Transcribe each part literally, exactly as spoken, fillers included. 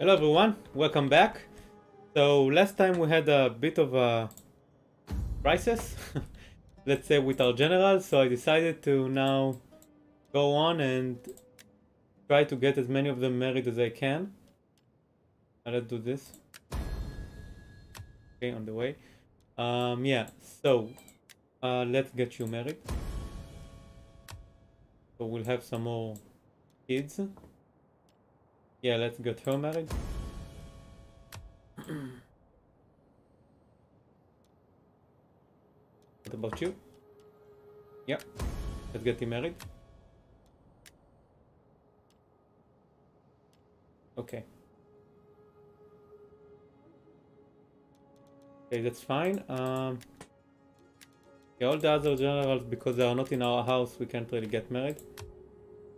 Hello everyone, welcome back. So last time we had a bit of a crisis, let's say, with our general, so I decided to now go on and try to get as many of them married as I can. Now let's do this. Okay, on the way. Um, yeah, so uh, let's get you married. So we'll have some more kids. Yeah, let's get her married. What about you? Yeah, let's get him married. Okay. Okay, that's fine. Um, yeah, all the other generals, because they are not in our house, we can't really get married.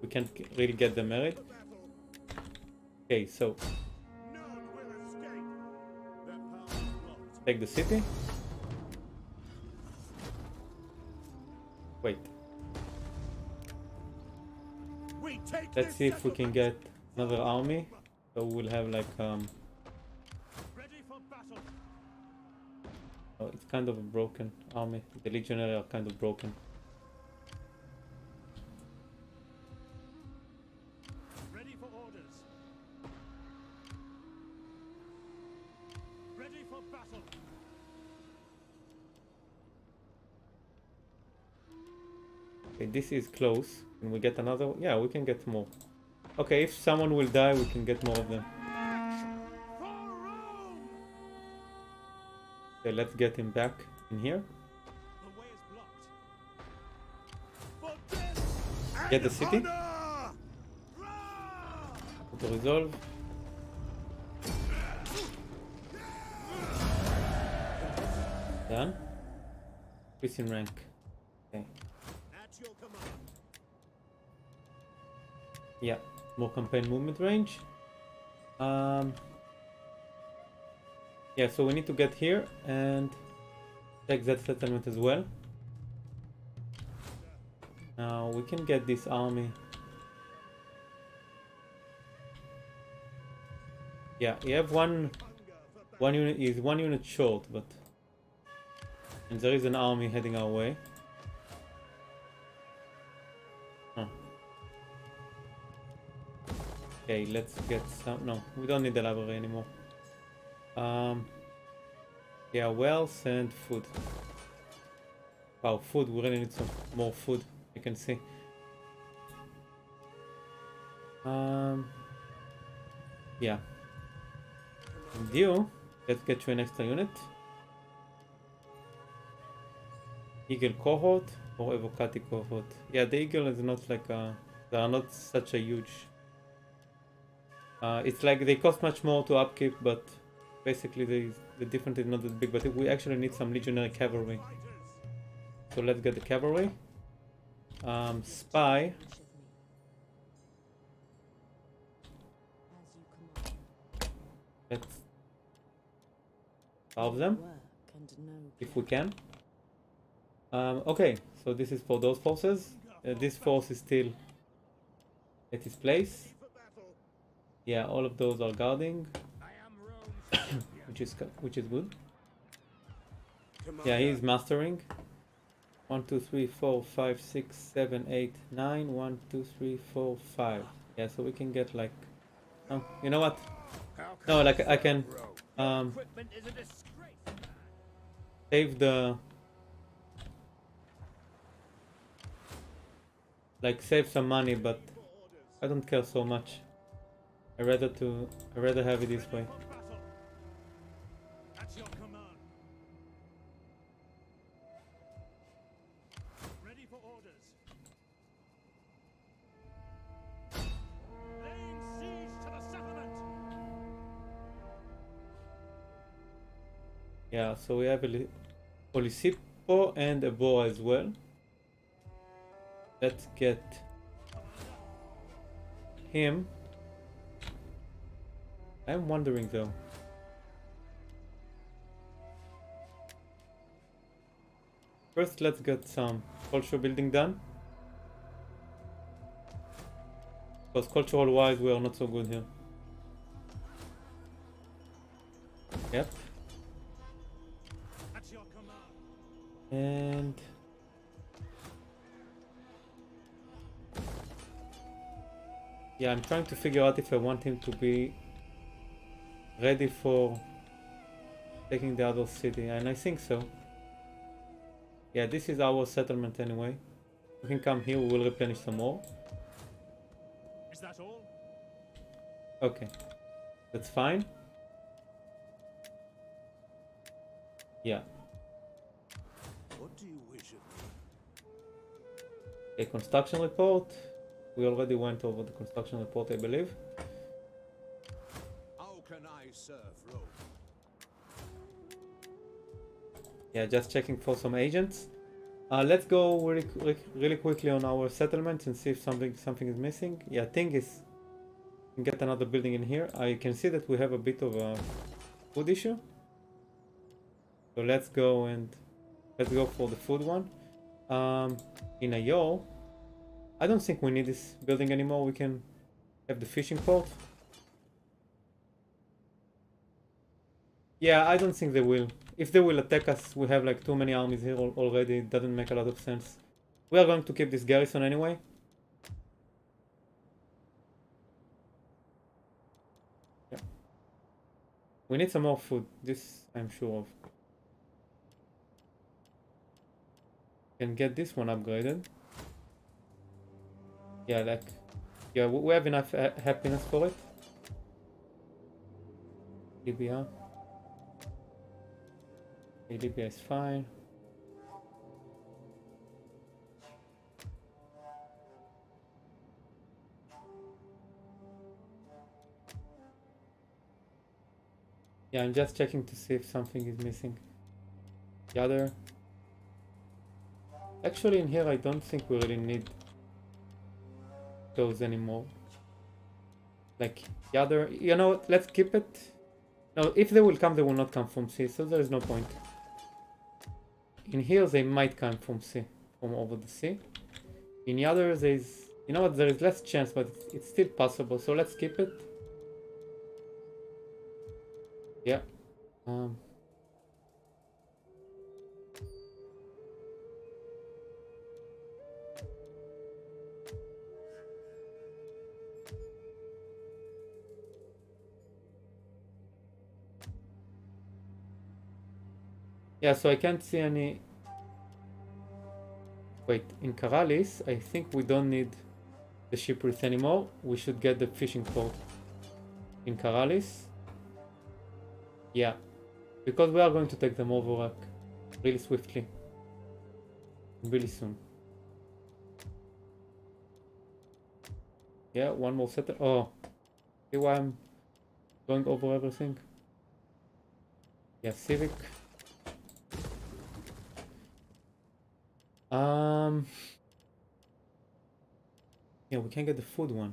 We can't really get them married. Okay, so take the city. Wait. Let's see if we can get another army. So we'll have like um. Oh, it's kind of a broken army. The legionnaires are kind of broken. This is close. Can we get another? Yeah, we can get more. Okay, if someone will die, we can get more of them. Okay, let's get him back in here. Get the city. To resolve. Done. Increase in rank. Okay. Yeah, more campaign movement range. Um, yeah, so we need to get here and take that settlement as well. Now we can get this army. Yeah, you have one, one unit is one unit short, but and there is an army heading our way. Okay, let's get some. No, we don't need the library anymore. Um, yeah, wealth and food. Wow, food. We really need some more food. You can see. Um, yeah. And you, let's get you an extra unit. Eagle cohort or Evocati cohort. Yeah, the eagle is not like a. They are not such a huge. Uh, it's like they cost much more to upkeep, but basically they, the difference is not that big. But we actually need some legionary cavalry, so let's get the cavalry. Um, spy. Let's solve them if we can. Um, okay, so this is for those forces. Uh, this force is still at its place. Yeah, all of those are guarding, which is which is good. Yeah, he's mastering. One, two, three, four, five, six, seven, eight, nine. One, two, three, four, five. Yeah, so we can get like, oh, you know what? No, like I can um, save the, like save some money, but I don't care so much. I rather to I rather have it this way. Ready for orders. Laying siege to the settlement. Yeah, so we have a Polisipo and a Boa as well. Let's get him. I'm wondering though. First, let's get some culture building done. Because cultural wise, we are not so good here. Yep. And yeah, I'm trying to figure out if I want him to be ready for taking the other city, and I think so. Yeah, this is our settlement anyway. We can come here, we will replenish some more. Is that all? Okay, that's fine. Yeah. What do you wish of me? A construction report. We already went over the construction report, I believe. How can I serve Rome? Yeah, just checking for some agents. Uh, let's go really, really quickly on our settlements and see if something something is missing. Yeah, thing is, we can get another building in here. I can see that we have a bit of a food issue. So let's go and let's go for the food one. Um, in Ayo, I don't think we need this building anymore. We can have the fishing port. Yeah, I don't think they will. If they will attack us, we have like too many armies here already. It doesn't make a lot of sense. We are going to keep this garrison anyway. Yeah. We need some more food. This I'm sure of. Can get this one upgraded. Yeah, like, yeah, we have enough uh, happiness for it. Libya. Okay, Libya is fine. Yeah, I'm just checking to see if something is missing. The other. Actually, in here, I don't think we really need those anymore. Like the other, you know, let's keep it. No, if they will come, they will not come from sea, so there is no point. In here, they might come from sea, from over the sea. In the other, there is, you know what, there is less chance, but it's, it's still possible, so let's keep it. Yeah. Um. Yeah, so I can't see any... Wait, in Caralis, I think we don't need the shipwreck anymore. We should get the fishing port in Caralis. Yeah, because we are going to take them over like, really swiftly. Really soon. Yeah, one more setter. Oh, see why I'm going over everything? Yeah, civic. Um, yeah, we can get the food one.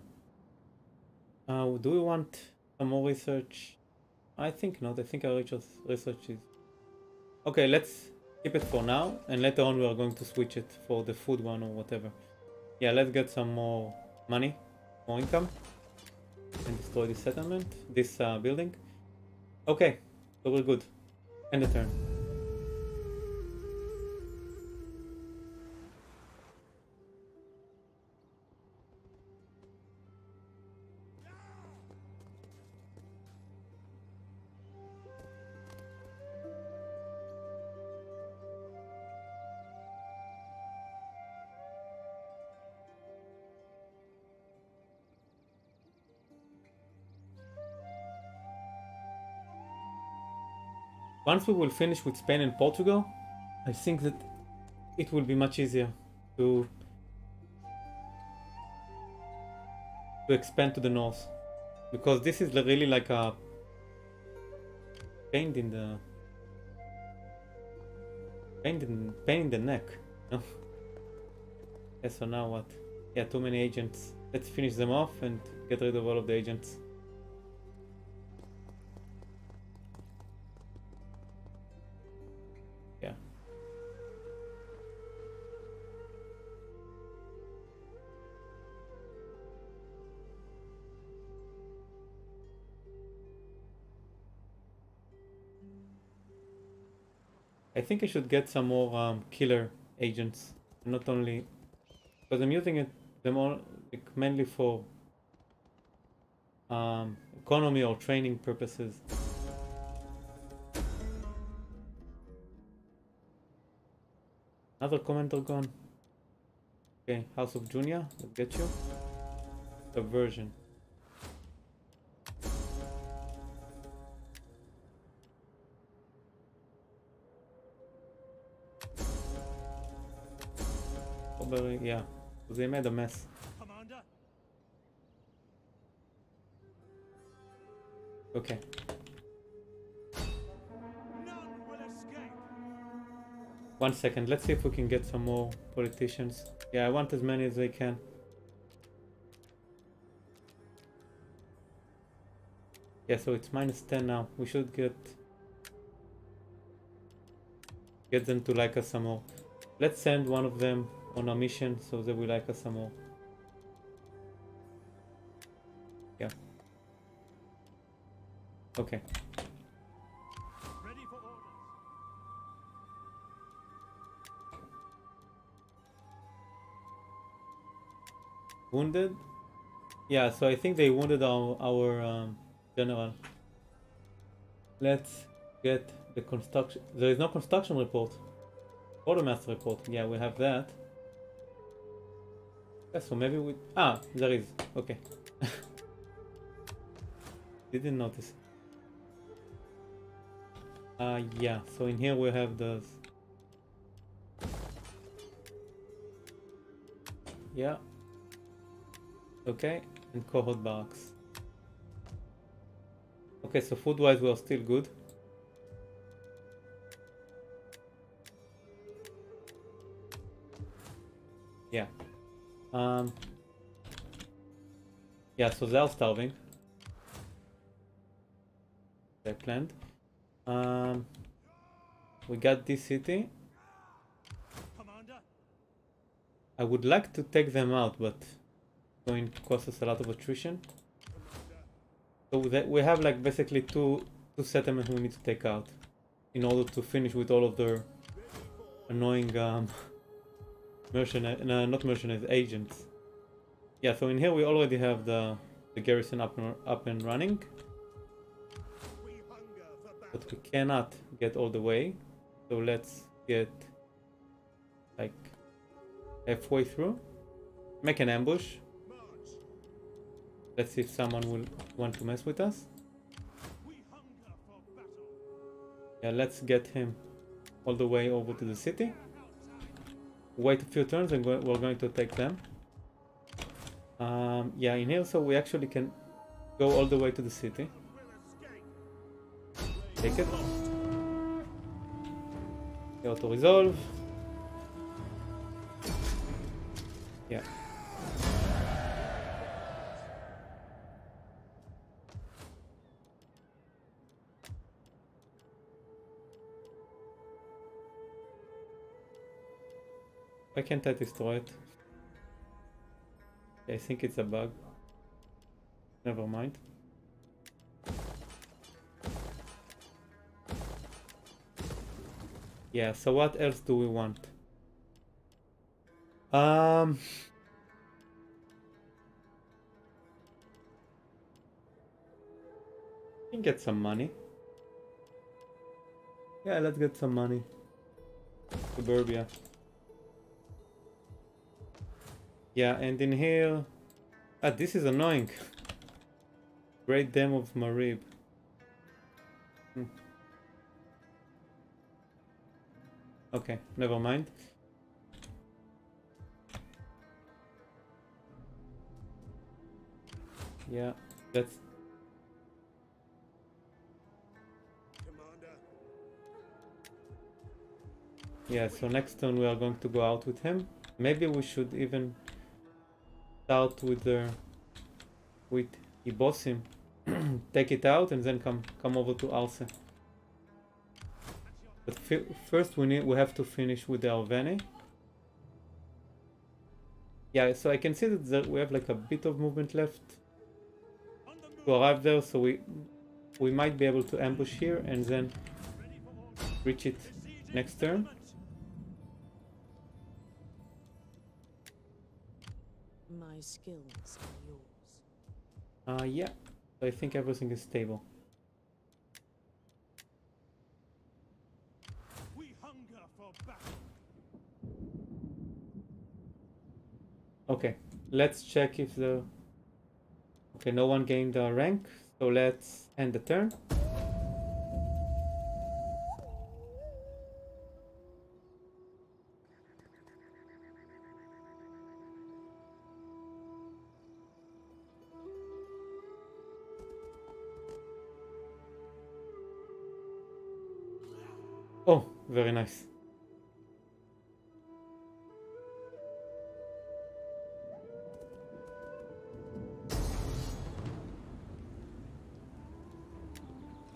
Uh, do we want some more research? I think not. I think our research is... Okay, let's keep it for now, and later on we are going to switch it for the food one or whatever. Yeah, let's get some more money, more income, and destroy this settlement, this uh, building. Okay, so we're good. End the turn. Once we will finish with Spain and Portugal, I think that it will be much easier to, to expand to the north, because this is really like a pain in the pain in pain in the neck. No? Yeah, so now what? Yeah, too many agents. Let's finish them off and get rid of all of the agents. I think I should get some more um, killer agents, not only because I'm using it them all, like, mainly for um, economy or training purposes. Another commenter gone. Okay, House of Junia, let's get you. Subversion. Probably, yeah, they made a mess. Commander. Okay. None will escape. One second, let's see if we can get some more politicians. Yeah, I want as many as I can. Yeah, so it's minus ten now. We should get get them to like us some more. Let's send one of them on a mission so they will like us some more. Yeah. Okay. Ready for orders. Wounded? Yeah, so I think they wounded our our um general. Let's get the construction. There is no construction report. Quartermaster report. Yeah, we have that. Yeah, so maybe we. Ah, there is. Okay. Didn't notice. Uh, yeah, so in here we have those. Yeah. Okay, and cohort barracks. Okay, so food-wise we are still good. Yeah. Um, yeah, so they're starving. They planned. Um, we got this city. Commander. I would like to take them out, but it's going to cost us a lot of attrition. So that we have like basically two two settlements we need to take out in order to finish with all of their annoying um mercenaries, no, not mercenaries, agents. Yeah, so in here we already have the the garrison up and, up and running, but we cannot get all the way. So let's get like halfway through, make an ambush. Let's see if someone will want to mess with us. Yeah, let's get him all the way over to the city. Wait a few turns and we're going to attack them. Um, yeah, in here, so we actually can go all the way to the city. Take it. Okay, auto-resolve. Yeah. Why can't I destroy it? I think it's a bug. Never mind. Yeah, so what else do we want? Um... We can get some money. Yeah, let's get some money. Suburbia. Yeah, and in here... Ah, this is annoying. Great Dam of Marib. Hmm. Okay, never mind. Yeah, that's... Commander. Yeah, so next turn we are going to go out with him. Maybe we should even... out with the uh, with Ibosim, take it out and then come come over to Alse. But first we need we have to finish with the Alveni. Yeah, so I can see that there, we have like a bit of movement left to arrive there, so we we might be able to ambush here and then reach it Next turn. My skills are yours. Uh, yeah. I think everything is stable. We hunger for battle. Okay, let's check if the... Okay, no one gained a rank, so let's end the turn. Oh, very nice.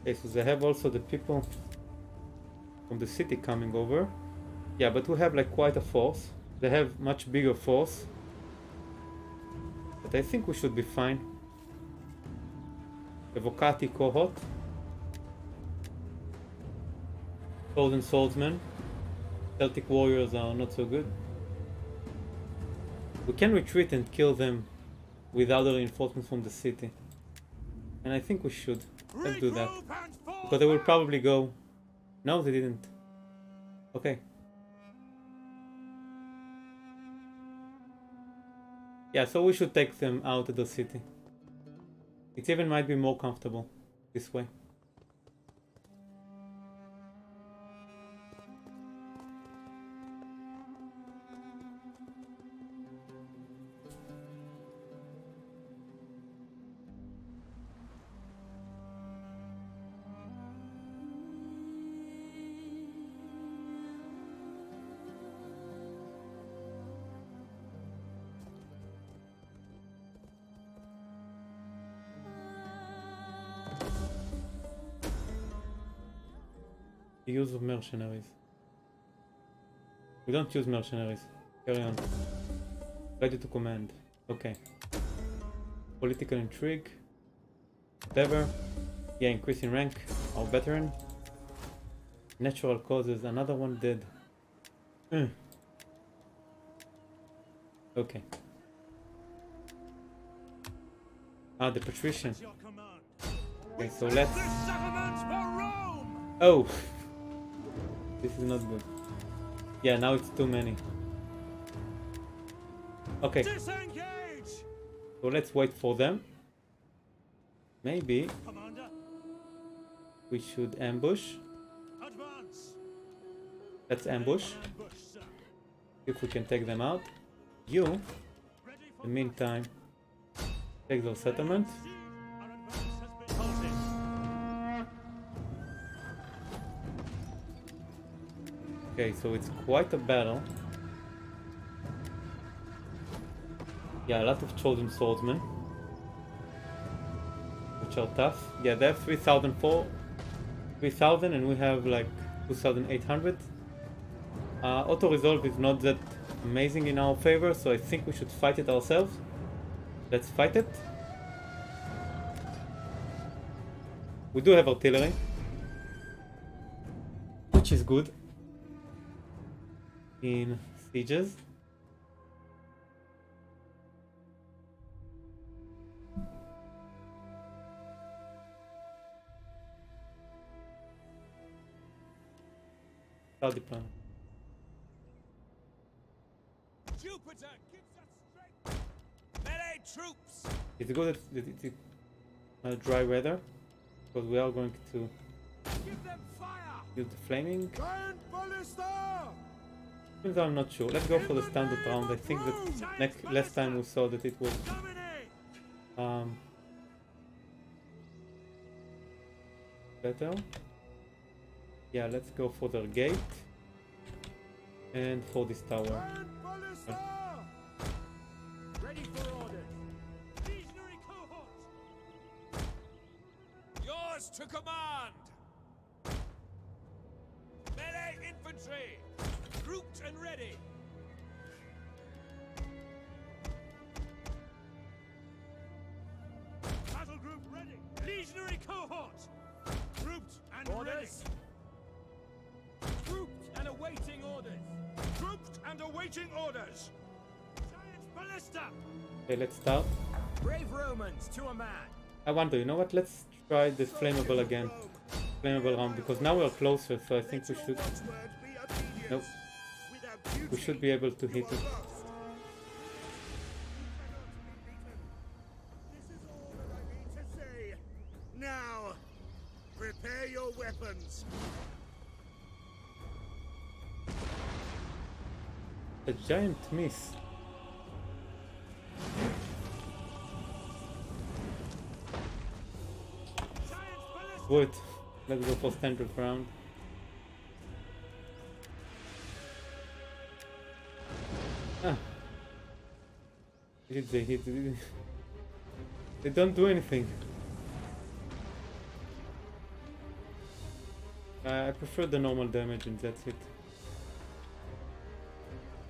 Okay, so they have also the people from the city coming over. Yeah, but we have like quite a force. They have much bigger force. But I think we should be fine. The Vocati cohort. Golden swordsmen. Celtic warriors are not so good. We can retreat and kill them without the reinforcements from the city. And I think we should. Let's do that. Because they will probably go... No, they didn't. Okay. Yeah, so we should take them out of the city. It even might be more comfortable this way. The use of mercenaries. We don't use mercenaries. Carry on. Ready to command. Okay. Political intrigue. Whatever. Yeah, increase in rank. Our veteran. Natural causes. Another one dead. Mm. Okay. Ah, the patrician. Okay, so let's... Oh! This is not good. Yeah, now it's too many. Okay. Disengage! So let's wait for them. Maybe Commander. We should ambush. Advance. Let's ambush. ambush if we can take them out. You, in the meantime, take those settlements. Okay, so it's quite a battle. Yeah, a lot of chosen swordsmen, which are tough. Yeah, they have three thousand four, three thousand, and we have like two thousand eight hundred. Uh, auto resolve is not that amazing in our favor, so I think we should fight it ourselves. Let's fight it. We do have artillery, which is good. In sieges. Cloud deployment. Jupiter gives us strength. Melee troops. It's good that it's uh, dry weather, because we are going to give them fire. Use the flaming. I'm not sure. Let's go for the standard round. I think that next, last time we saw that it was um, better. Yeah, let's go for their gate and for this tower. Ready for orders. Legionary cohort. Yours to command. Melee infantry. Grouped and ready. Battle group ready. Legionary cohort. Grouped and Orders. ready. Grouped Awaiting orders. Grouped and awaiting orders. Giant ballista. Okay, let's start. Brave Romans to a man. I wonder, you know what? Let's try this flammable again. Flammable round, because now we're closer, so I think we should. Nope. We should be able to hit it. Now, prepare your weapons. A giant miss. Good. Let's go for standard round. Ah. Did they hit? They don't do anything. Uh, I prefer the normal damage, and that's it.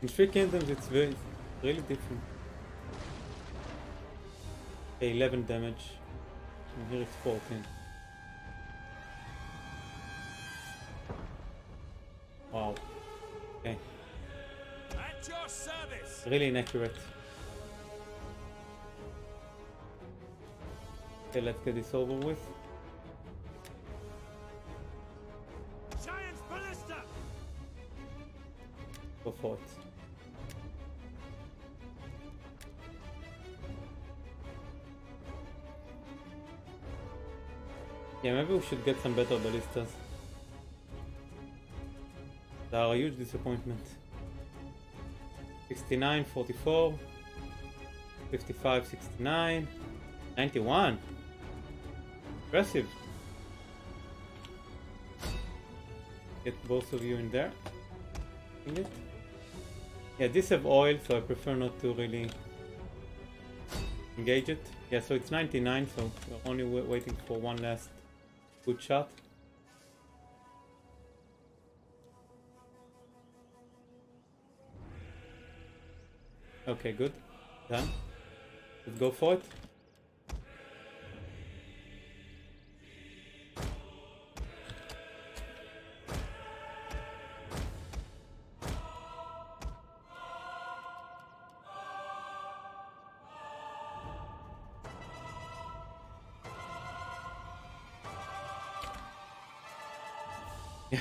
In three kingdoms, it's very, really different. Okay, eleven damage, and here it's fourteen. Wow. Okay. At your service. Really inaccurate. Okay, let's get this over with. Giant ballista. Go for it. Yeah, maybe we should get some better ballistas. They are a huge disappointment. sixty-nine, forty-four, fifty-five, sixty-nine, ninety-one. Impressive. Get both of you in there. Yeah, these have oil, so I prefer not to really engage it. Yeah, so it's ninety-nine, so we're only waiting for one last good shot. Okay, good. Done. Let's go for it. Yeah.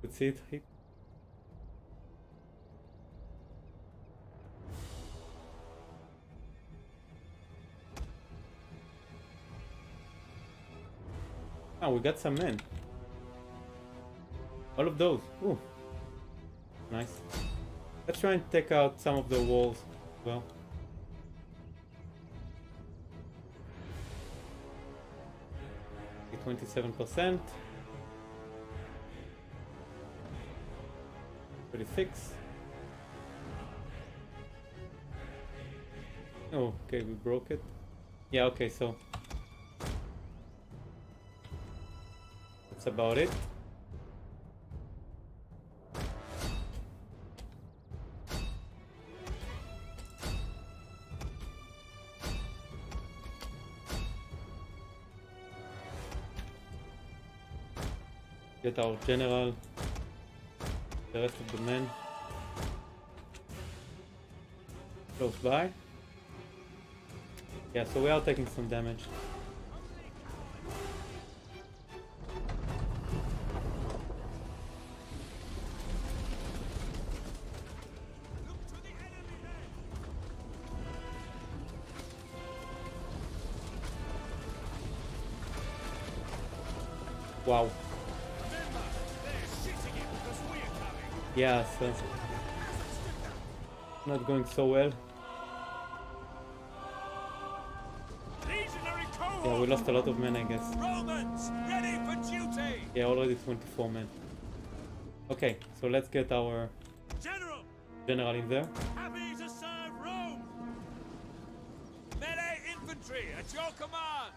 Could see it hit. Oh, we got some men. All of those. Ooh. Nice. Let's try and take out some of the walls as well. twenty-seven percent. thirty-six. Oh, okay, we broke it. Yeah, okay, so... that's about it. Get our general, the rest of the men close by. Yeah, so we are taking some damage. Wow. Yeah, so not going so well. Yeah, we lost a lot of men, I guess. Romans, ready for duty. Yeah, already twenty-four men. Okay, so let's get our general, general in there. Happy to serve Rome. Melee infantry at your command.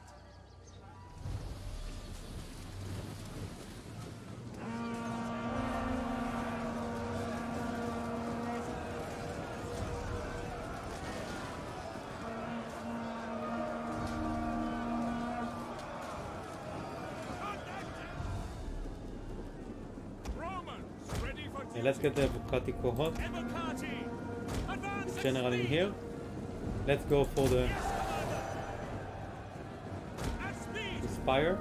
let's get the Avocati cohort. General in here. Let's go for the Spire.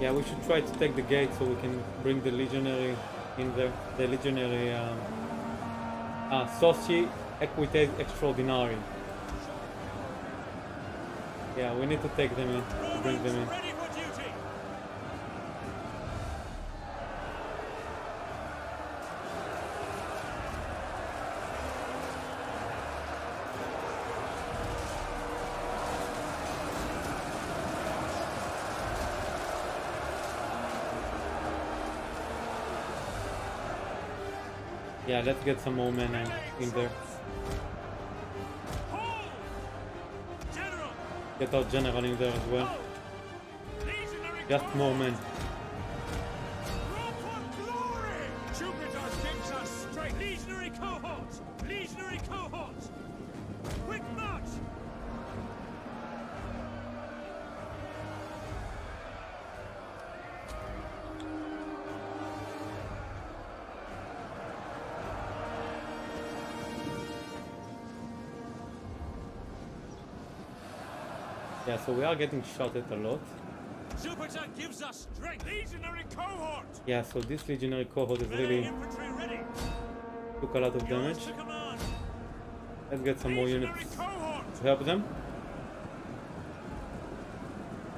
Yeah, we should try to take the gate so we can bring the legionary in there. The legionary uh, ah, Soci Equites Extraordinary. Yeah, we need to take them in, to bring them in. Yeah, let's get some more men in there. Get our general in there as well. Just more men. Yeah, so we are getting shot at a lot. Jupiter gives us strength. Legionary cohort. Yeah, so this legionary cohort is really took a lot of damage. Let's get some more units to help them.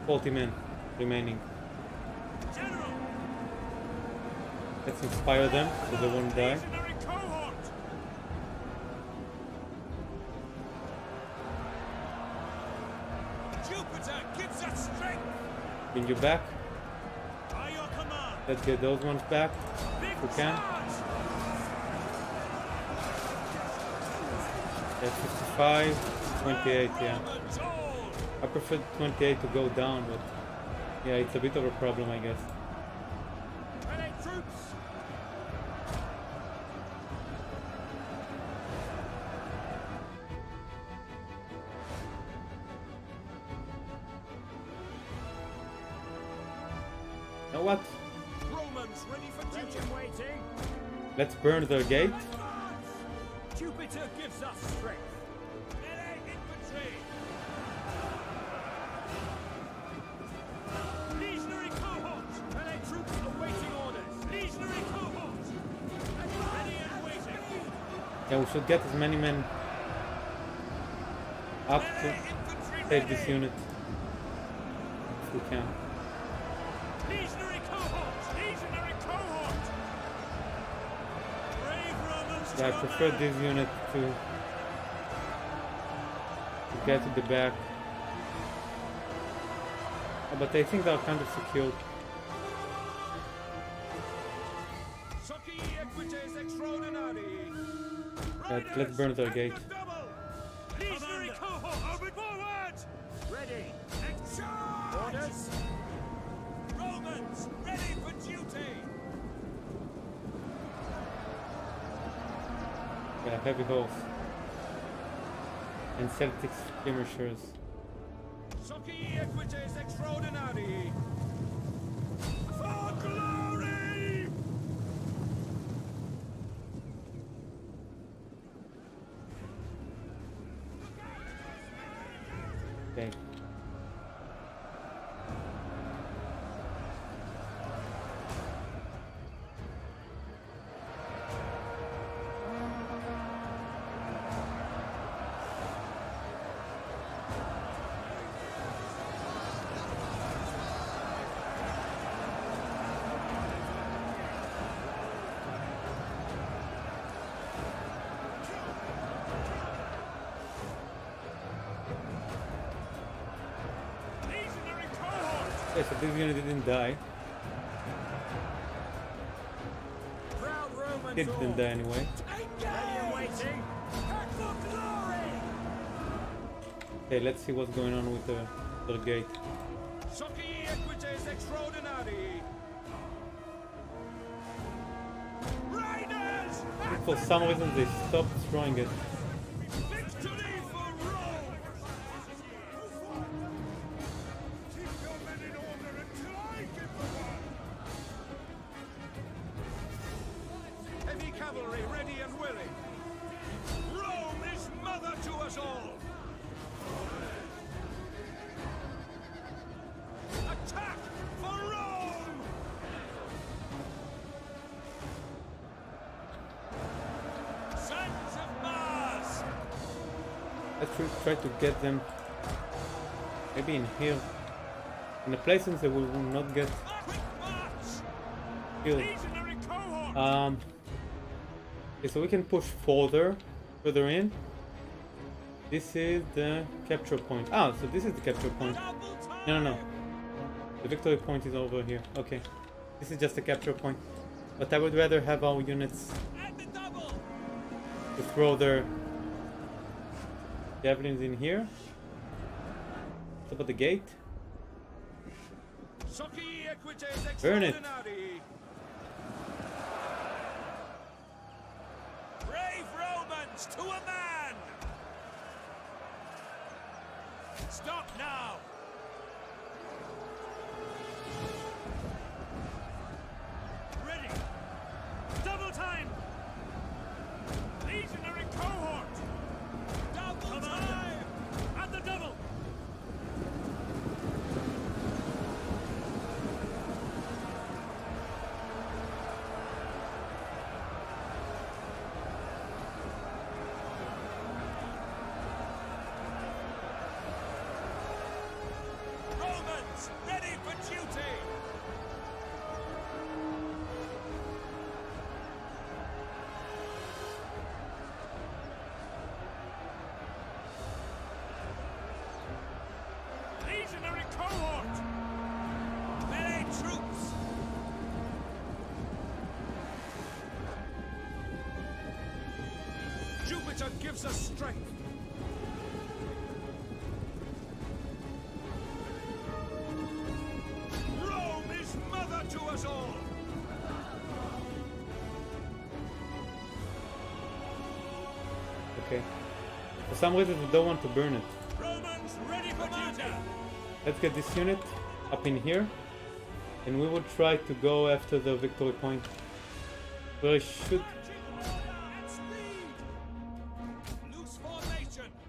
forty men remaining. Let's inspire them so they won't die. Bring you back. Let's get those ones back if we can. At fifty-five, twenty-eight, yeah. I prefer twenty-eight to go down, but yeah, it's a bit of a problem, I guess. Let's burn their gate. Jupiter gives us strength. Legionary cohort. Melee troops awaiting orders. Legionary cohort. Ready and waiting. Yeah, we should get as many men up to take this unit if we can. I prefer this unit to, to get to the back, but I think they're kind of secured. Right, let's burn their gate. Heavy horse and Celtic skirmishers. For glory! Okay. Okay, so this unit didn't die. It didn't die anyway. Okay, let's see what's going on with the, the gate. And for some reason they stopped throwing it. Try to get them maybe in here, in a place they will not get killed. Um, okay, so we can push further, further in. This is the capture point. Ah, so this is the capture point. No, no, no. The victory point is over here. Okay, this is just a capture point. But I would rather have our units to throw their javelins in here. What about the gate? Burn it! Brave Romans to a man! Stop now! Ready! Double time! Legionary cohort! At the double. Romans, ready for duty. Gives us strength. Rome is mother to us all. Okay. For some reason, we don't want to burn it. Romans ready for duty. Let's get this unit up in here, and we will try to go after the victory point. Where it should.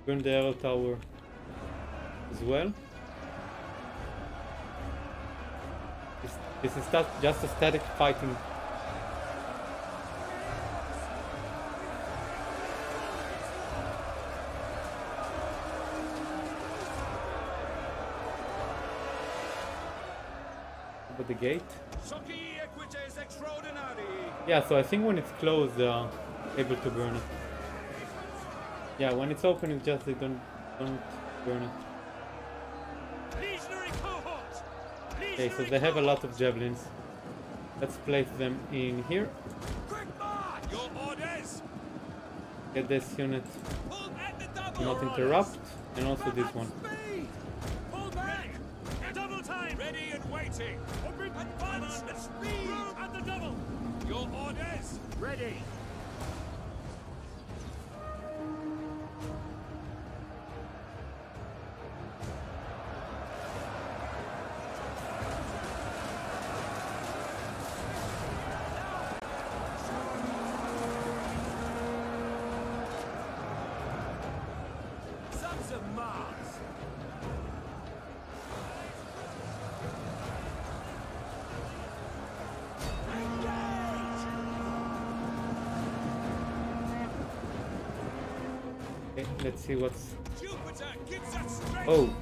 Burn the arrow tower as well. This, this is not just a static fighting. About the gate. Yeah, so I think when it's closed, they are able to burn it. Yeah, when it's open, it's just they don't don't burn it. Okay, so they have a lot of javelins. Let's place them in here. Get this unit to not interrupt, and also this one. Ready and waiting. Advance at speed at the double. Your orders. Ready. Let's see what's... Oh!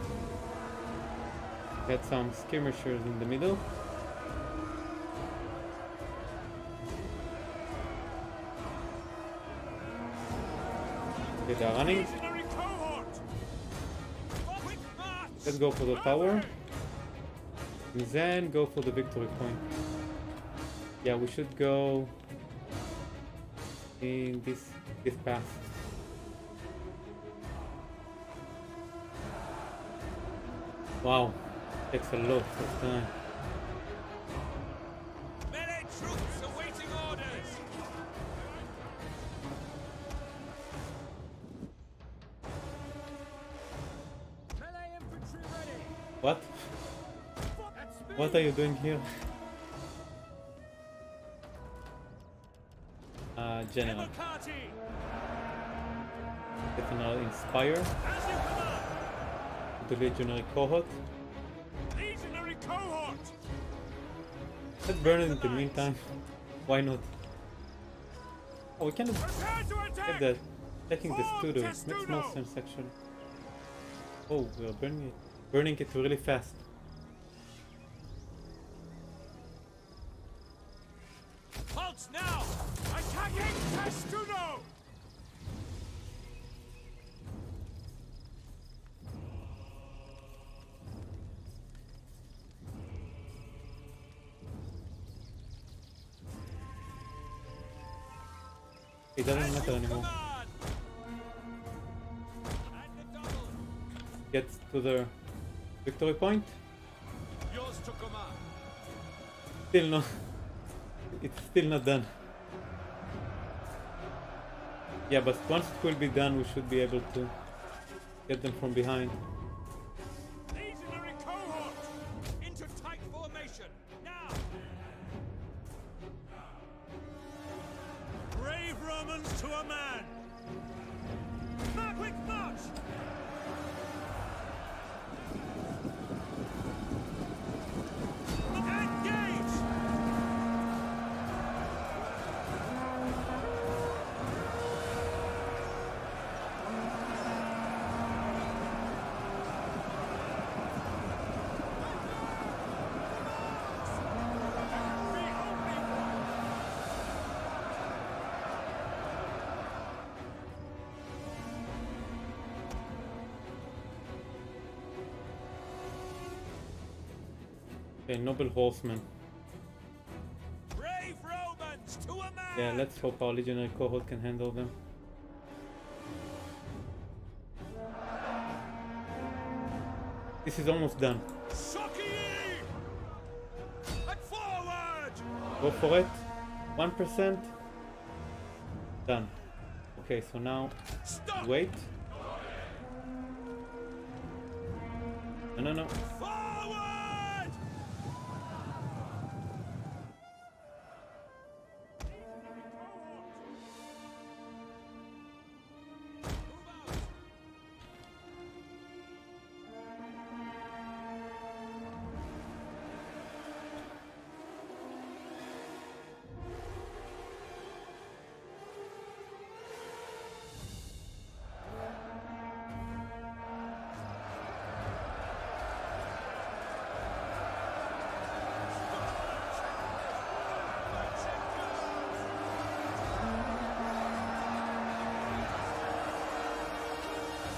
Got some skirmishers in the middle. Okay, they're running. Let's go for the tower. And then go for the victory point. Yeah, we should go in this, this path. Wow, takes a lot of time. What? What are you doing here? Uh, General. General Inspire. The Legionary Cohort. Legionary Cohort! Let's burn it in the meantime. Why not? Oh, we cannot get that. Attacking the studio makes no sense actually. Oh, we are burning it. Burning it really fast. Halt now! Attacking Testudo! It doesn't matter anymore. Get to the victory point. Still not. It's still not done. Yeah, but once it will be done, we should be able to get them from behind. Legionary cohort into tight formation now. Brave Romans to a man. Quick march. A noble horseman. Brave Romans to a man. Yeah, let's hope our legionary cohort can handle them. This is almost done. And forward. Go for it. One percent. Done. Okay, so now stop. Wait. No, no, no.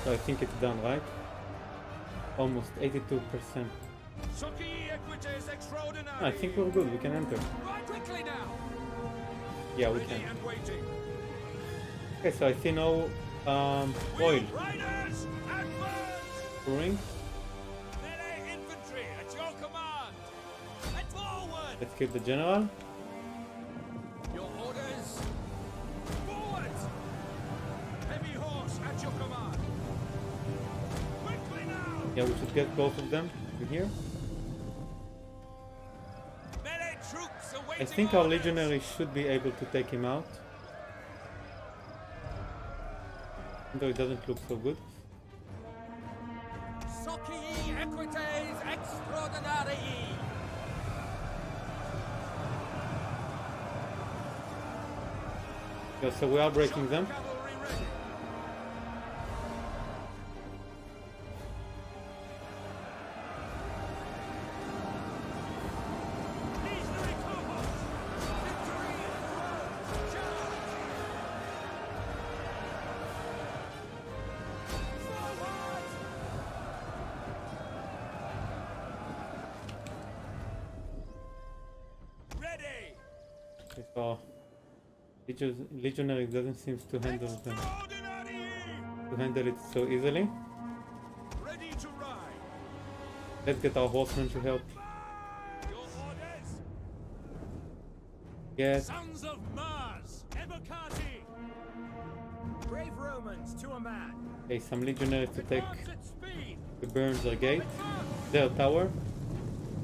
I think it's done, right? Almost eighty-two percent. I think we're good, we can enter. Yeah, we can. Okay, so I see no um, oil. Brewing. Let's keep the general. Yeah, we should get both of them in here. I think our legionary should be able to take him out. Even though it doesn't look so good. Yeah, so we are breaking them. Legionary doesn't seem to handle them, to handle it so easily. Ready to ride. Let's get our horsemen to help. Yes. Sons of Mars, Evocati. Brave Romans to a man. Okay, some legionaries to take He burns our gate. Their tower.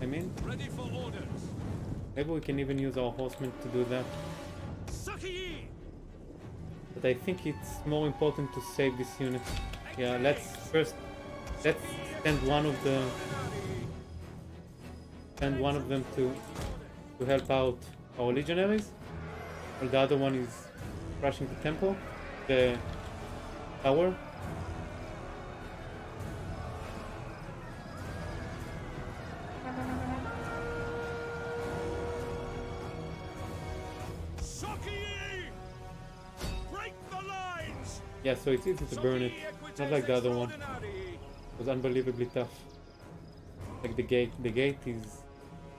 I mean. Ready for orders. Maybe we can even use our horsemen to do that. But I think it's more important to save this unit. Yeah, let's first let's send one of the send one of them to to help out our legionaries. Well, the other one is rushing the temple, the tower. Yeah, so it's easy to burn it, not like the other one. It was unbelievably tough. Like the gate, the gate is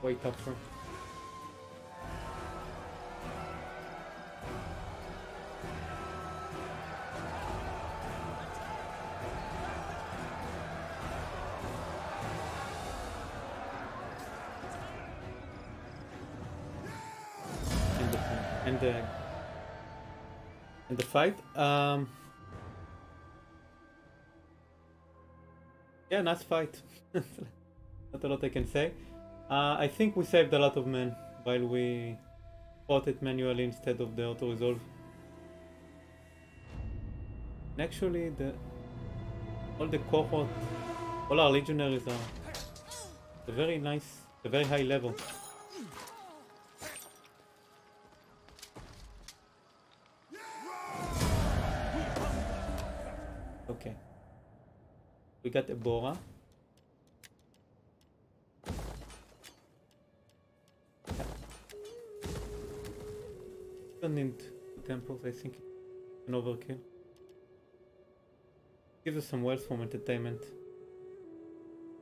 way tougher. And the, and the, and the fight. Um, Yeah, nice fight. Not a lot I can say. Uh, I think we saved a lot of men while we fought it manually instead of the auto resolve. And actually, the all the cohort, all our legionaries are a very nice, a very high level. Okay. We got Ebora. Don't need temples, I think it's an overkill. Gives us some wealth from entertainment.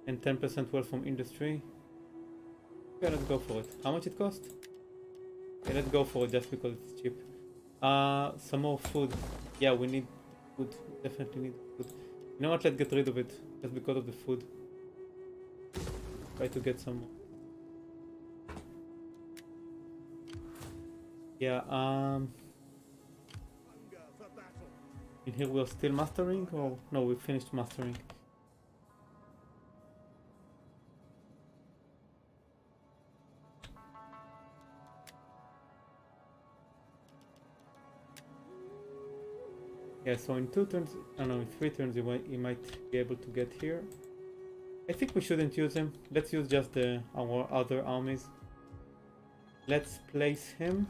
And ten percent wealth from industry. Okay, let's go for it. How much it cost? Okay, let's go for it just because it's cheap. Uh, some more food. Yeah, we need food. Definitely need food. You know what, let's get rid of it, just because of the food. Try to get some more. Yeah, um... in here we are still mastering, or... No, we finished mastering. Yeah, so in two turns, I don't know, in three turns, he might be able to get here. I think we shouldn't use him. Let's use just the, our other armies. Let's place him.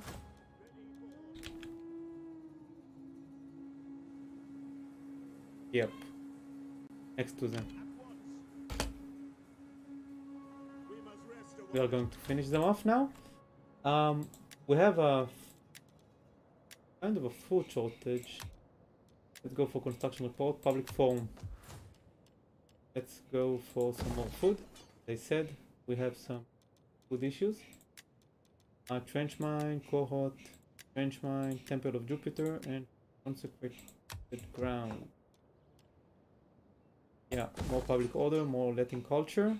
Yep. Next to them. We are going to finish them off now. Um, we have a kind of a food shortage. Let's go for construction report, public forum. Let's go for some more food. They said we have some food issues. Uh, trench mine, cohort, trench mine, temple of Jupiter, and consecrated ground. Yeah, more public order, more Latin culture.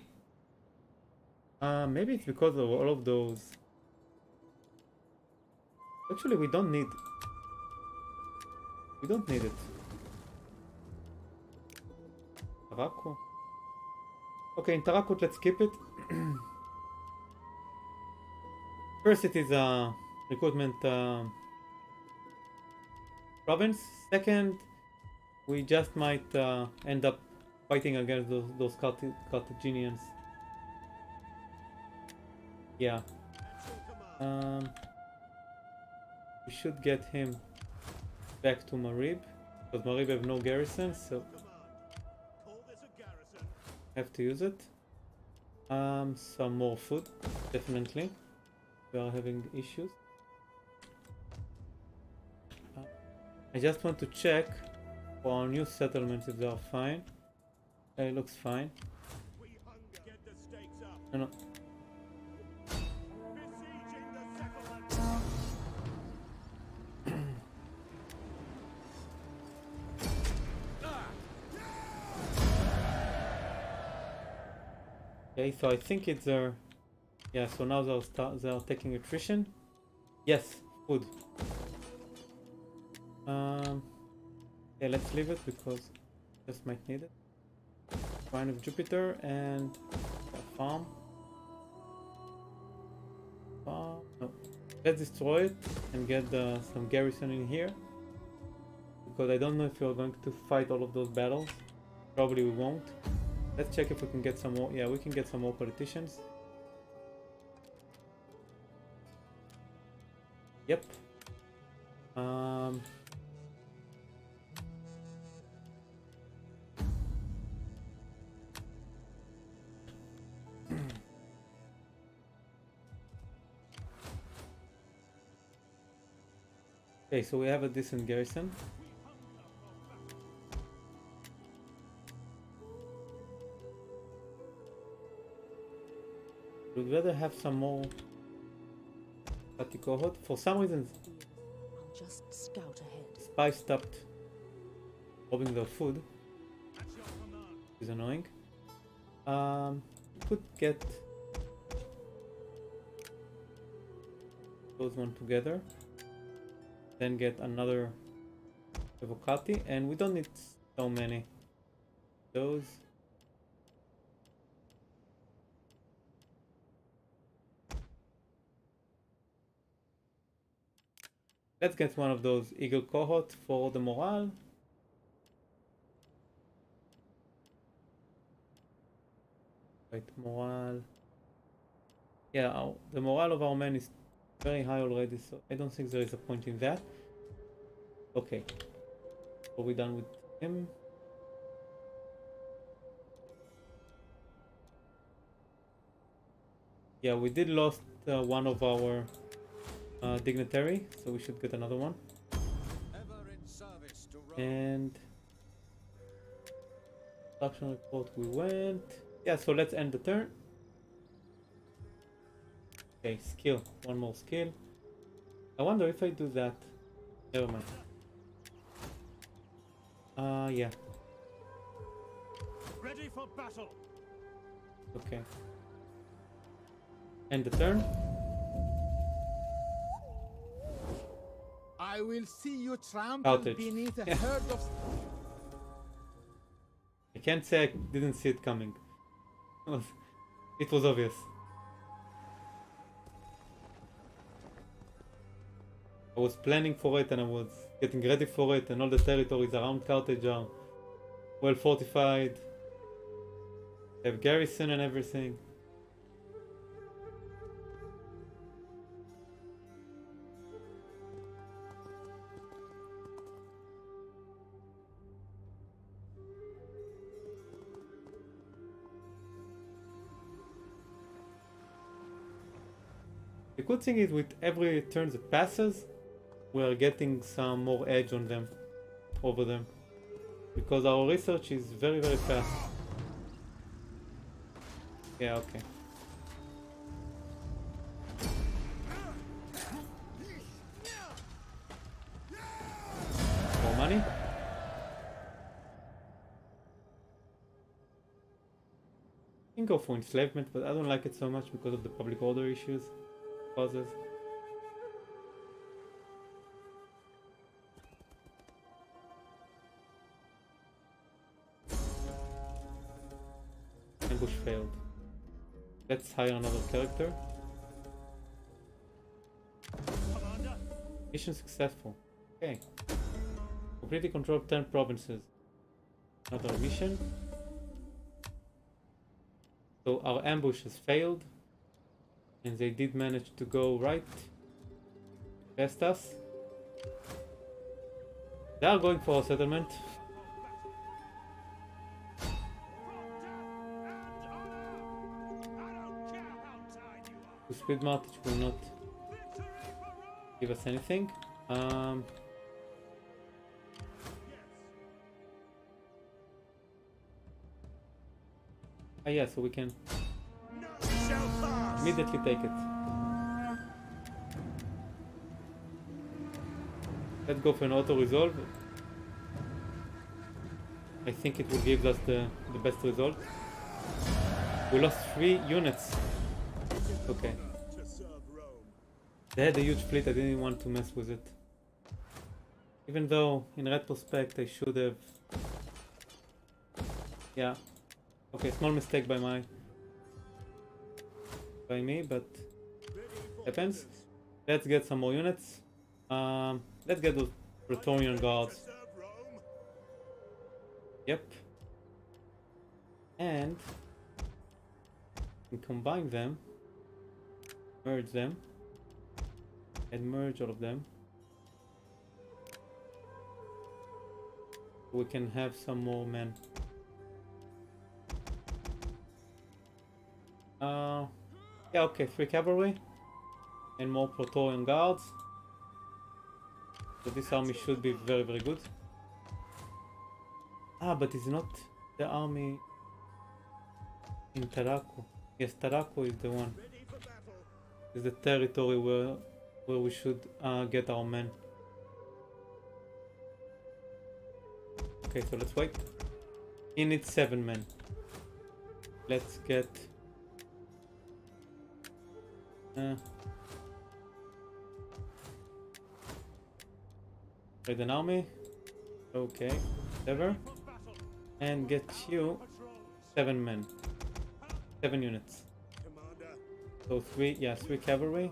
Uh, maybe it's because of all of those. Actually, we don't need. We don't need it. Tarakut. Okay, in Tarakut, let's keep it. First, it is a recruitment uh, province. Second, we just might uh, end up fighting against those, those Carthaginians. Yeah. Um, we should get him back to Marib, because Marib have no garrison, so have to use it. Um, some more food, definitely. We are having issues. Uh, I just want to check for our new settlements if they are fine. Uh, it looks fine. No, no. Okay, so I think it's their... Yeah, so now they'll start, they're taking attrition. Yes, food. Um, yeah, let's leave it because this might need it. Shrine of Jupiter and a farm. farm. No. Let's destroy it and get uh, some garrison in here. Because I don't know if we're going to fight all of those battles. Probably we won't. Let's check if we can get some more. Yeah, we can get some more politicians. Yep. Um... Okay, so we have a decent garrison. We'd rather have some more party cohort. For some reason, just scout ahead. Spy stopped robbing their food. It's annoying. Um, could get those one together, then get another Evocati, and we don't need so many. Those. Let's get one of those eagle cohorts for the morale. Right, morale. Yeah, our, the morale of our men is very high already, so I don't think there is a point in that. Okay, so we're done with him. Yeah, we did lost uh, one of our Uh, dignitary, so we should get another one. Ever in service to Rome. And construction report we went. Yeah, so let's end the turn. Okay, skill. One more skill. I wonder if I do that. Never mind. Uh yeah. Ready for battle. Okay. End the turn. I will see you trample beneath a herd of... I can't say I didn't see it coming. It was, it was obvious. I was planning for it and I was getting ready for it, and all the territories around Carthage are well fortified. They have garrison and everything. Good thing is, with every turn that passes, we are getting some more edge on them, over them, because our research is very very fast. Yeah, okay. More money. I can go for enslavement, but I don't like it so much because of the public order issues. Pauses. Ambush failed. Let's hire another character. Mission successful. Okay. Completely controlled ten provinces. Another mission. So our ambush has failed. And they did manage to go right past us. They are going for a settlement. The speed march will not give us anything. Um, ah yeah, so we can immediately take it. Let's go for an auto resolve. I think it will give us the, the best result. We lost three units. Okay. They had a huge fleet, I didn't want to mess with it. Even though in retrospect I should have... Yeah. Okay, small mistake by my by me, but happens. Let's get some more units. Um, let's get those Praetorian guards. Yep. And we can combine them, merge them, and merge all of them. We can have some more men. Uh, yeah, okay, three cavalry and more Praetorian guards. So this army should be very, very good. Ah, but it's not the army in Tarakut. Yes, Tarakut is the one. It's the territory where where we should uh, get our men. Okay, so let's wait. He needs seven men. Let's get. Uh, with an army. Okay, whatever. And get you seven men. Seven units. So three, yeah, three cavalry.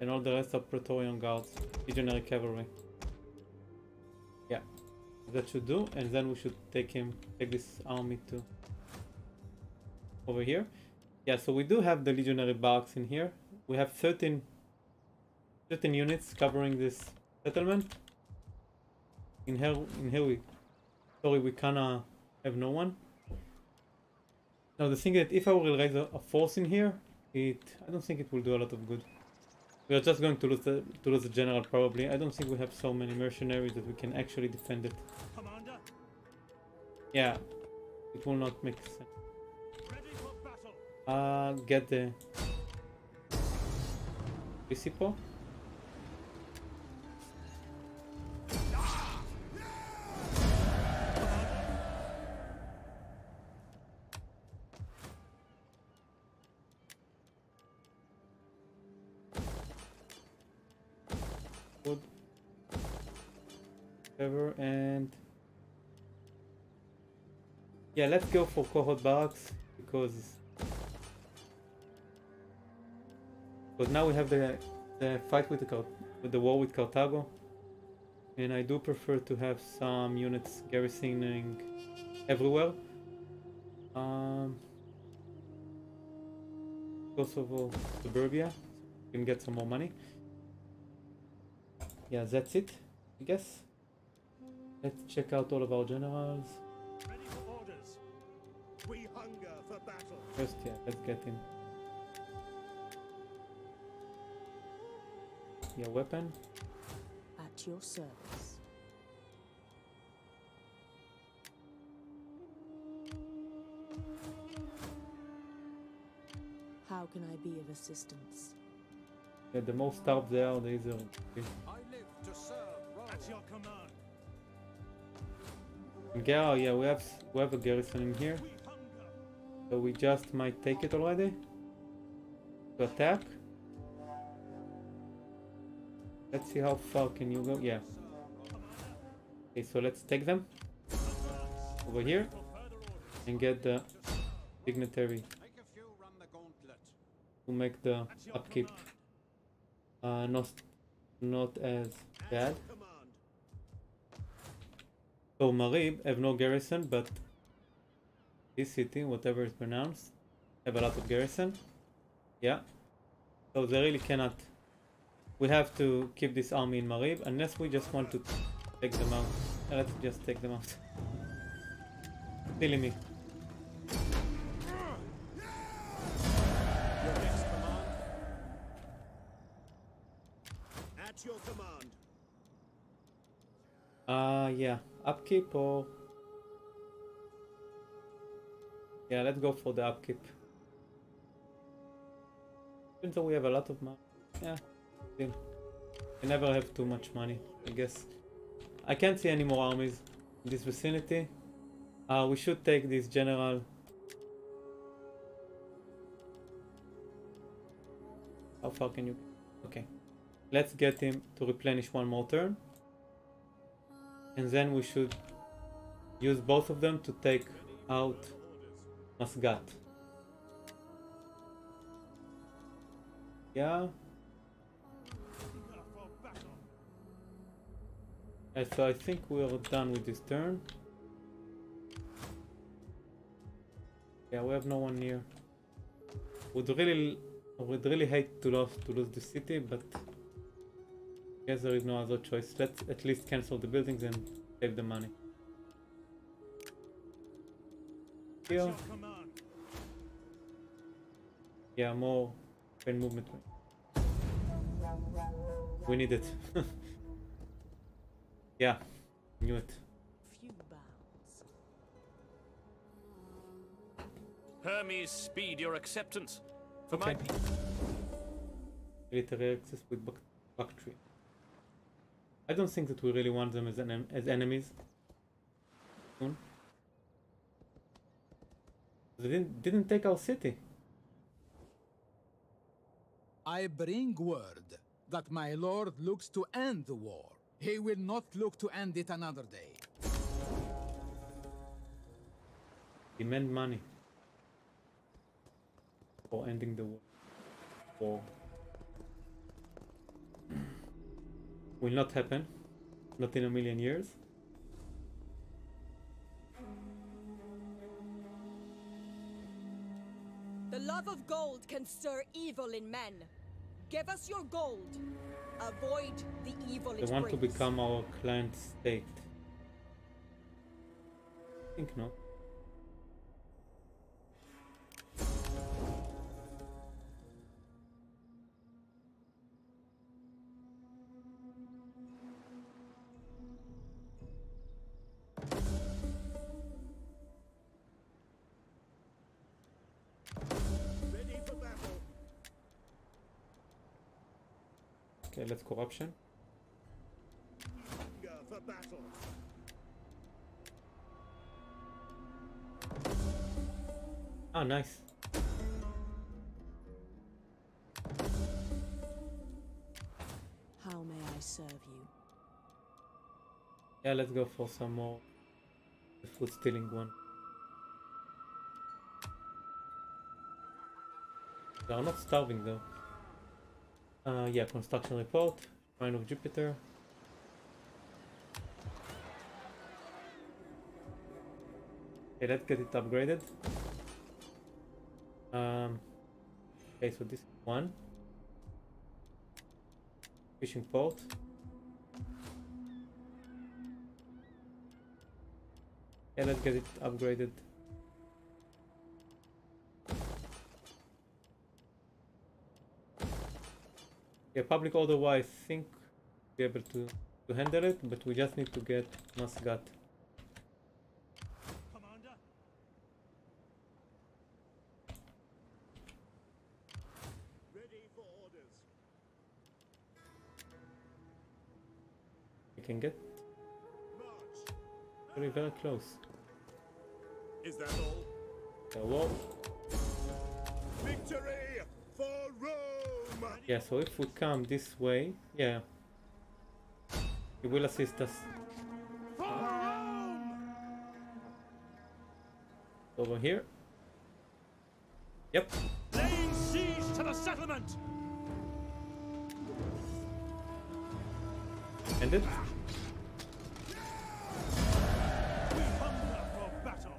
And all the rest are Praetorian guards, legionary cavalry. Yeah, that should do. And then we should take him, take this army to over here. Yeah, so we do have the legionary barracks in here. We have thirteen, thirteen units covering this settlement. In here, in here we, sorry, we kinda have no one. Now the thing is that if I will raise a, a force in here, it, I don't think it will do a lot of good. We are just going to lose the, to lose the general probably. I don't think we have so many mercenaries that we can actually defend it. Commander. Yeah, it will not make sense. Uh, get the Polisipo. Wood. Whatever, and yeah, let's go for cohort barracks because. But now we have the, the fight with the, with the war with Carthago, and I do prefer to have some units garrisoning everywhere. Um, Kosovo, Suburbia, so we can get some more money. Yeah, that's it, I guess. Let's check out all of our generals. Ready for orders. We hunger for battle. First, yeah, let's get him. Your weapon at your service. How can I be of assistance? Yeah, the most starved they are, the easier. I live to serve Rome. At your command. Yeah, yeah, we have we have a garrison in here, so we just might take it already to attack. Let's see how far can you go. Yeah. Okay, so let's take them over here and get the dignitary to make the upkeep uh, not not as bad. So Marib have no garrison, but this city, whatever is pronounced, have a lot of garrison. Yeah. So they really cannot. We have to keep this army in Marib, unless we just want to take them out. Let's just take them out. Silly me. At your command. Ah, uh, yeah. Upkeep or... Yeah, let's go for the upkeep. Even though we have a lot of money. Yeah. I never have too much money, I guess. I can't see any more armies in this vicinity. Uh, we should take this general. How far can you? Okay. Let's get him to replenish one more turn. And then we should use both of them to take out Masgat. Yeah. And so I think we're done with this turn. Yeah, we have no one near. Would really, would really hate to lose to lose the city, but I guess there is no other choice. Let's at least cancel the buildings and save the money. Here. Yeah, more train movement. We need it. Yeah, knew it. Hermes, speed your acceptance. For okay. my people. Military access with Bactria. I don't think that we really want them as en as enemies. Soon. They didn't, didn't take our city. I bring word that my lord looks to end the war. He will not look to end it another day. Demand money for ending the war. War. Will not happen. Not in a million years. The love of gold can stir evil in men. Give us your gold. Avoid the evil it brings. They want to become our client state. I think not. Okay, let's corruption. For battle. Oh, nice. How may I serve you? Yeah, let's go for some more. The food stealing one. They are not starving though. Uh, yeah, construction report, Shrine of Jupiter. Okay, let's get it upgraded. Um, okay, so this is one. Fishing port. Yeah, let's get it upgraded. Yeah, public order wise, I think we'll be able to, to handle it, but we just need to get Masgat. Commander. Ready for orders. We can get very, very close. Is that all? Yeah, well. Victory for Rome! Yeah, so if we come this way, yeah, it will assist us. Over here. Yep. Laying siege to the settlement. Ended. We hunger for battle.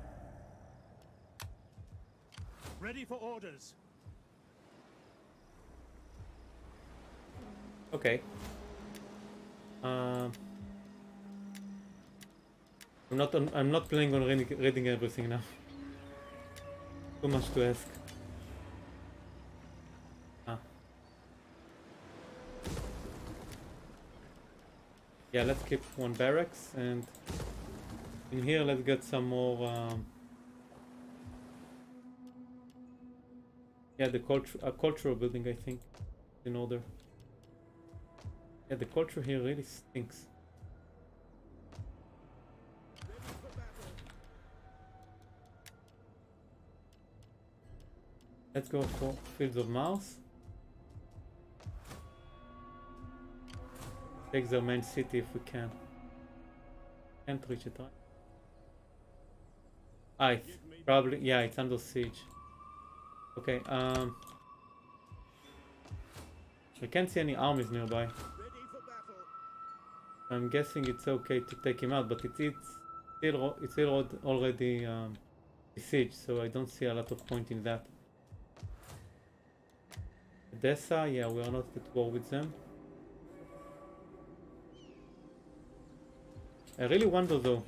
Ready for orders. Okay. Um, I'm not. On, I'm not planning on reading, reading everything now. Too much to ask. Ah. Yeah. Let's keep one barracks, and in here let's get some more. Um, yeah, the culture, a cultural building, I think, in order. Yeah, the culture here really stinks. Let's go for Fields of Mars. Take the main city if we can. Can't reach it, right? Ah, it's probably, yeah, it's under siege. Okay, um... I can't see any armies nearby. I'm guessing it's okay to take him out, but it's, it's still it's still already um, besieged, so I don't see a lot of point in that. Edessa, yeah, we are not at war with them. I really wonder though.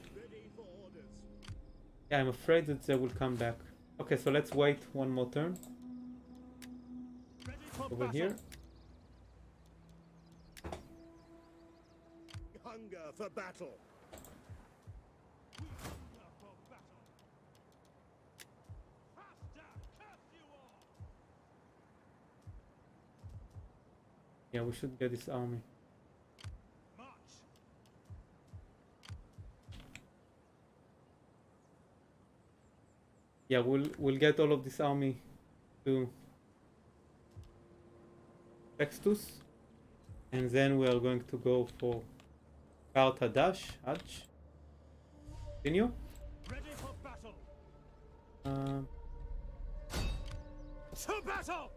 Yeah, I'm afraid that they will come back. Okay, so let's wait one more turn. Over here. Hunger for battle. Yeah, we should get this army. Yeah, we'll we'll get all of this army to Dextus, and then we are going to go for Carthage. Continue. Ready for battle. Um. To battle.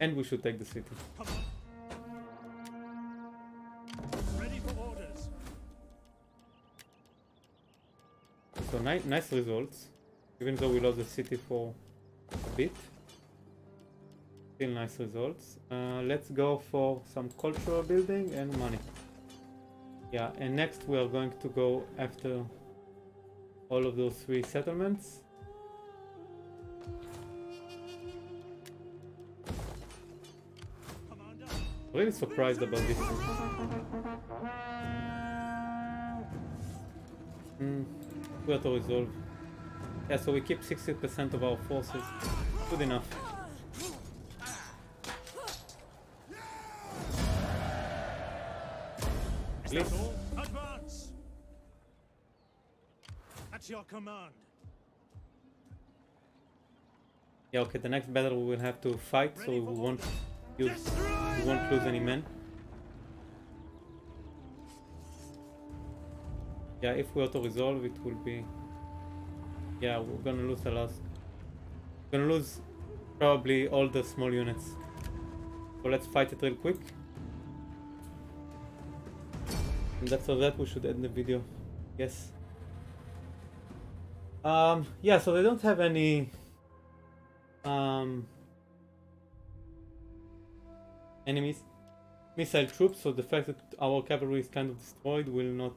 And we should take the city. Ready for orders. So nice, nice results. Even though we lost the city for a bit, still nice results. Uh, let's go for some cultural building and money. Yeah, and next we are going to go after all of those three settlements. Really surprised about this. Mm, we have to resolve. Yeah, so we keep sixty percent of our forces. Good enough. Is that all? Advance! At your command. Yeah, okay, the next battle we will have to fight, so we won't use. We won't lose any men. Yeah, if we auto-resolve, it will be... Yeah, we're gonna lose a lot. We're gonna lose probably all the small units. So let's fight it real quick. And after that, we should end the video. Yes. Um, yeah, so they don't have any... Um... enemies, missile troops, so the fact that our cavalry is kind of destroyed will not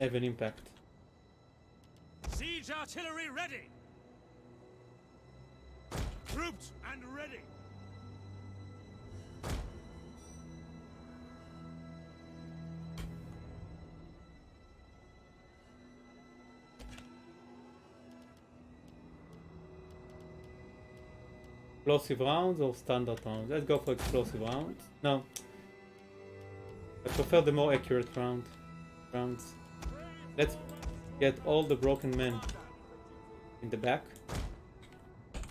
have an impact. Siege artillery ready! Troops and ready! Explosive rounds or standard rounds? Let's go for explosive rounds. No. I prefer the more accurate round rounds. Let's get all the broken men in the back.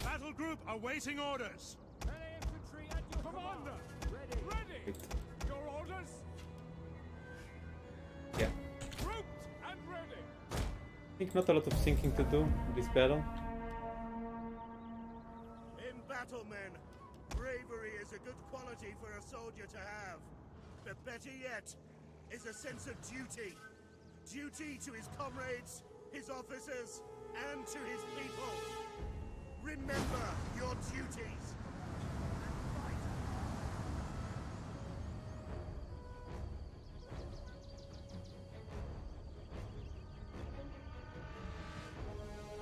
Battle group awaiting orders. Infantry at your commander. Ready. Ready. Wait. Your orders. Yeah. Grouped and ready. I think not a lot of thinking to do in this battle. Battlemen, bravery is a good quality for a soldier to have, but better yet is a sense of duty. Duty to his comrades, his officers, and to his people. Remember your duties.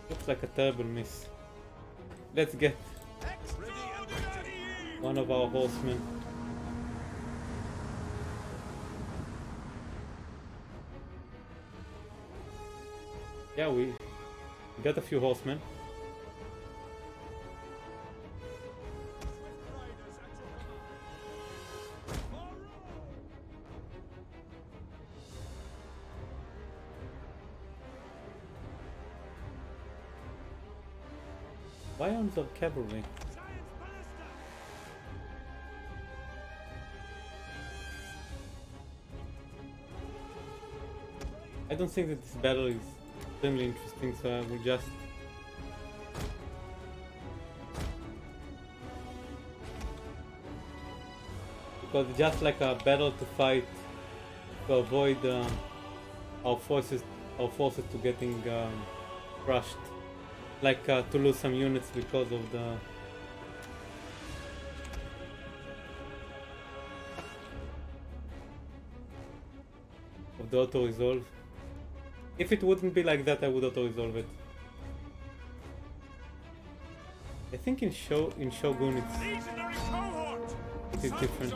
Looks like a terrible miss. Let's get one of our horsemen. Yeah, we got a few horsemen. Bions of Cavalry. I don't think that this battle is extremely interesting, so I will just because it's just like a battle to fight to avoid um, our forces, our forces to getting um, crushed, like uh, to lose some units because of the. Of the auto resolve. If it wouldn't be like that, I would auto-resolve it. I think in Show in Shogun it's a bit different.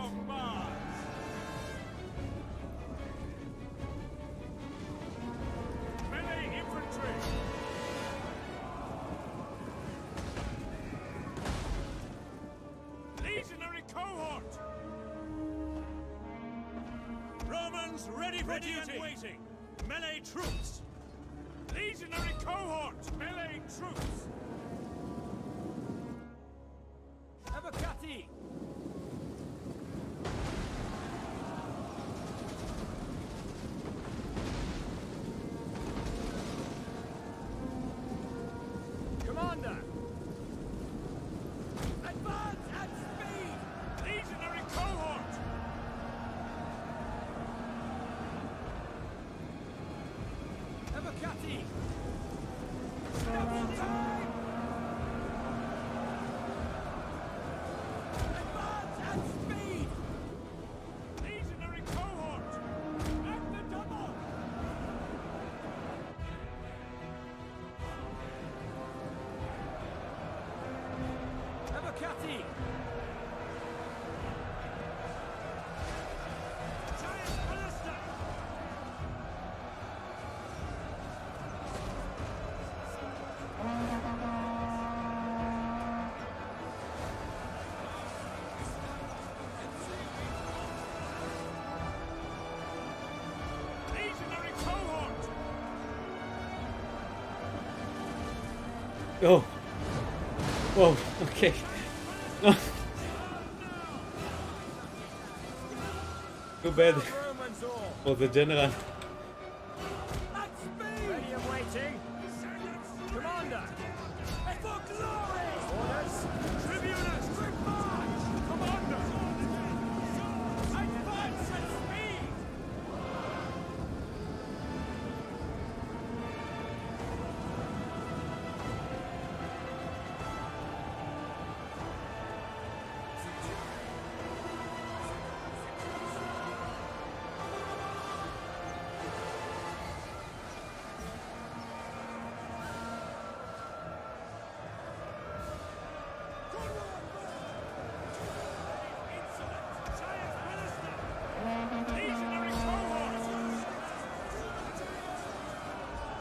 Oh, whoa, okay. No. Too bad for the general.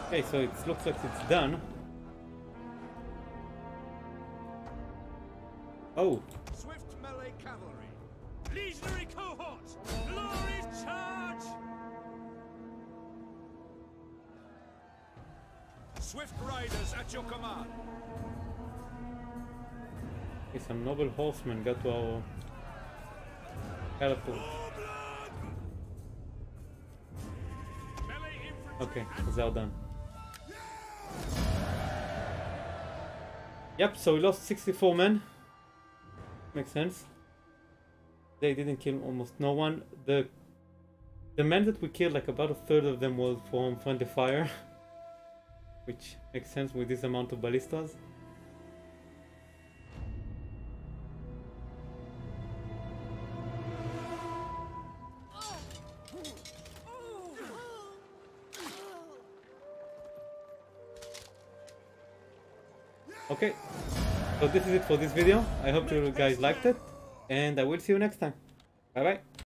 Okay, so it looks like it's done. Oh. Swift melee cavalry, legionary cohort, glory's charge. Swift riders at your command. Okay, some noble horsemen got to our catapult. Okay, it's all done. Yep, so we lost sixty-four men. Makes sense. They didn't kill almost no one. The the men that we killed, like about a third of them was from friendly fire. Which makes sense with this amount of ballistas. Okay, so this is it for this video. I hope you guys liked it, and I will see you next time. Bye bye.